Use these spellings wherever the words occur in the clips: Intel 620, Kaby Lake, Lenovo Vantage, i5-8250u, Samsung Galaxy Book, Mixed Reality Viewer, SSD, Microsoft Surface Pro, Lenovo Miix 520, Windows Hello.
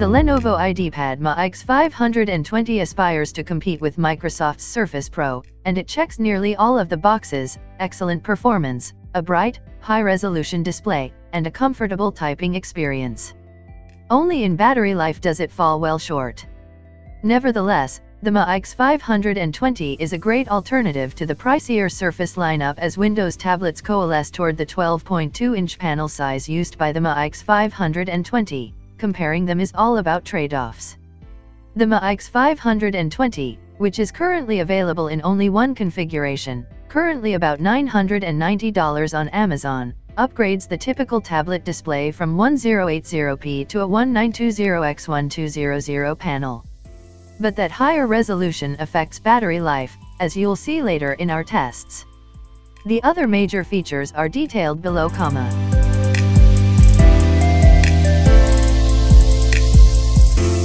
The Lenovo Miix 520 aspires to compete with Microsoft's Surface Pro, and it checks nearly all of the boxes: excellent performance, a bright, high-resolution display, and a comfortable typing experience. Only in battery life does it fall well short. Nevertheless, the Miix 520 is a great alternative to the pricier Surface lineup as Windows tablets coalesce toward the 12.2-inch panel size used by the Miix 520. Comparing them is all about trade-offs. The Miix 520, which is currently available in only one configuration, currently about $990 on Amazon, upgrades the typical tablet display from 1080p to a 1920x1200 panel. But that higher resolution affects battery life, as you'll see later in our tests. The other major features are detailed below,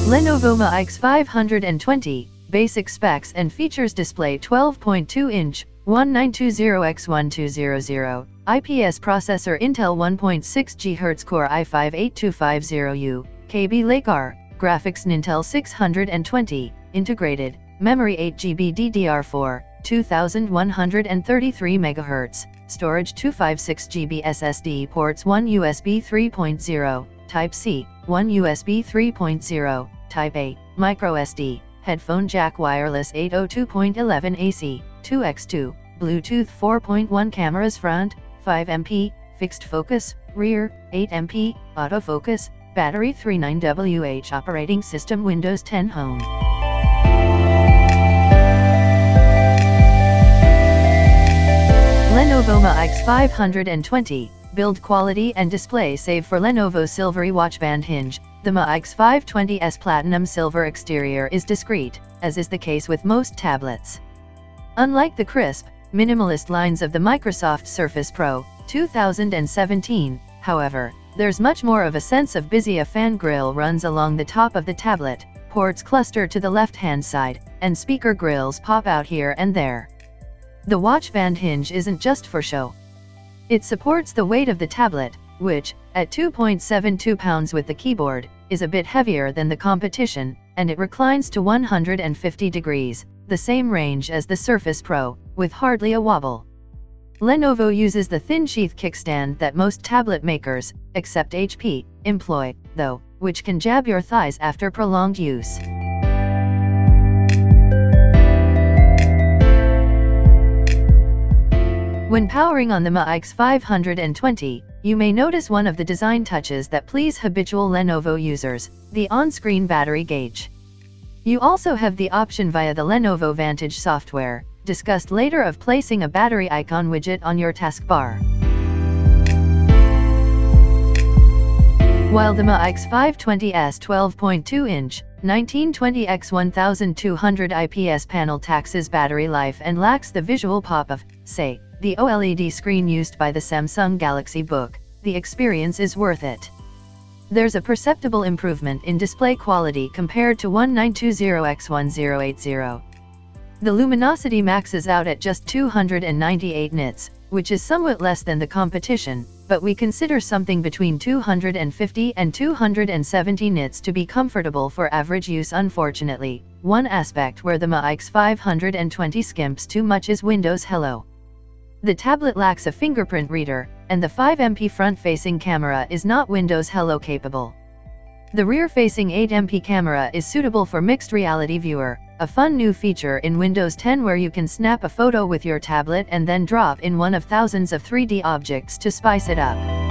Lenovo Miix 520, basic specs and features: display 12.2-inch, 1920x1200, IPS processor Intel 1.6 GHz Core i5-8250U, Kaby Lake R, graphics Intel 620, integrated, memory 8GB DDR4, 2133 MHz, storage 256GB SSD, ports 1 USB 3.0, Type-C, 1 USB 3.0, Type-A, microSD, headphone jack, wireless 802.11 AC, 2x2, Bluetooth 4.1, cameras front, 5MP, fixed focus, rear, 8MP, autofocus, battery 39Wh, operating system Windows 10 Home. Lenovo Miix 520. Build quality and display: save for Lenovo silvery watchband hinge, the Miix 520's platinum silver exterior is discreet, as is the case with most tablets. Unlike the crisp, minimalist lines of the Microsoft Surface Pro 2017, however, there's much more of a sense of busy. A fan grille runs along the top of the tablet, ports cluster to the left-hand side, and speaker grilles pop out here and there. The watchband hinge isn't just for show. It supports the weight of the tablet, which, at 2.72 pounds with the keyboard, is a bit heavier than the competition, and it reclines to 150 degrees, the same range as the Surface Pro, with hardly a wobble. Lenovo uses the thin sheath kickstand that most tablet makers, except HP, employ, though, which can jab your thighs after prolonged use. When powering on the Miix 520, you may notice one of the design touches that please habitual Lenovo users: the on-screen battery gauge. You also have the option via the Lenovo Vantage software, discussed later, of placing a battery icon widget on your taskbar. While the Miix 520's 12.2-inch, 1920x1200 IPS panel taxes battery life and lacks the visual pop of, say, the OLED screen used by the Samsung Galaxy Book, the experience is worth it. There's a perceptible improvement in display quality compared to 1920x1080. The luminosity maxes out at just 298 nits, which is somewhat less than the competition, but we consider something between 250 and 270 nits to be comfortable for average use. Unfortunately, one aspect where the Miix 520 skimps too much is Windows Hello. The tablet lacks a fingerprint reader, and the 5MP front-facing camera is not Windows Hello capable. The rear-facing 8MP camera is suitable for Mixed Reality Viewer, a fun new feature in Windows 10 where you can snap a photo with your tablet and then drop in one of thousands of 3D objects to spice it up.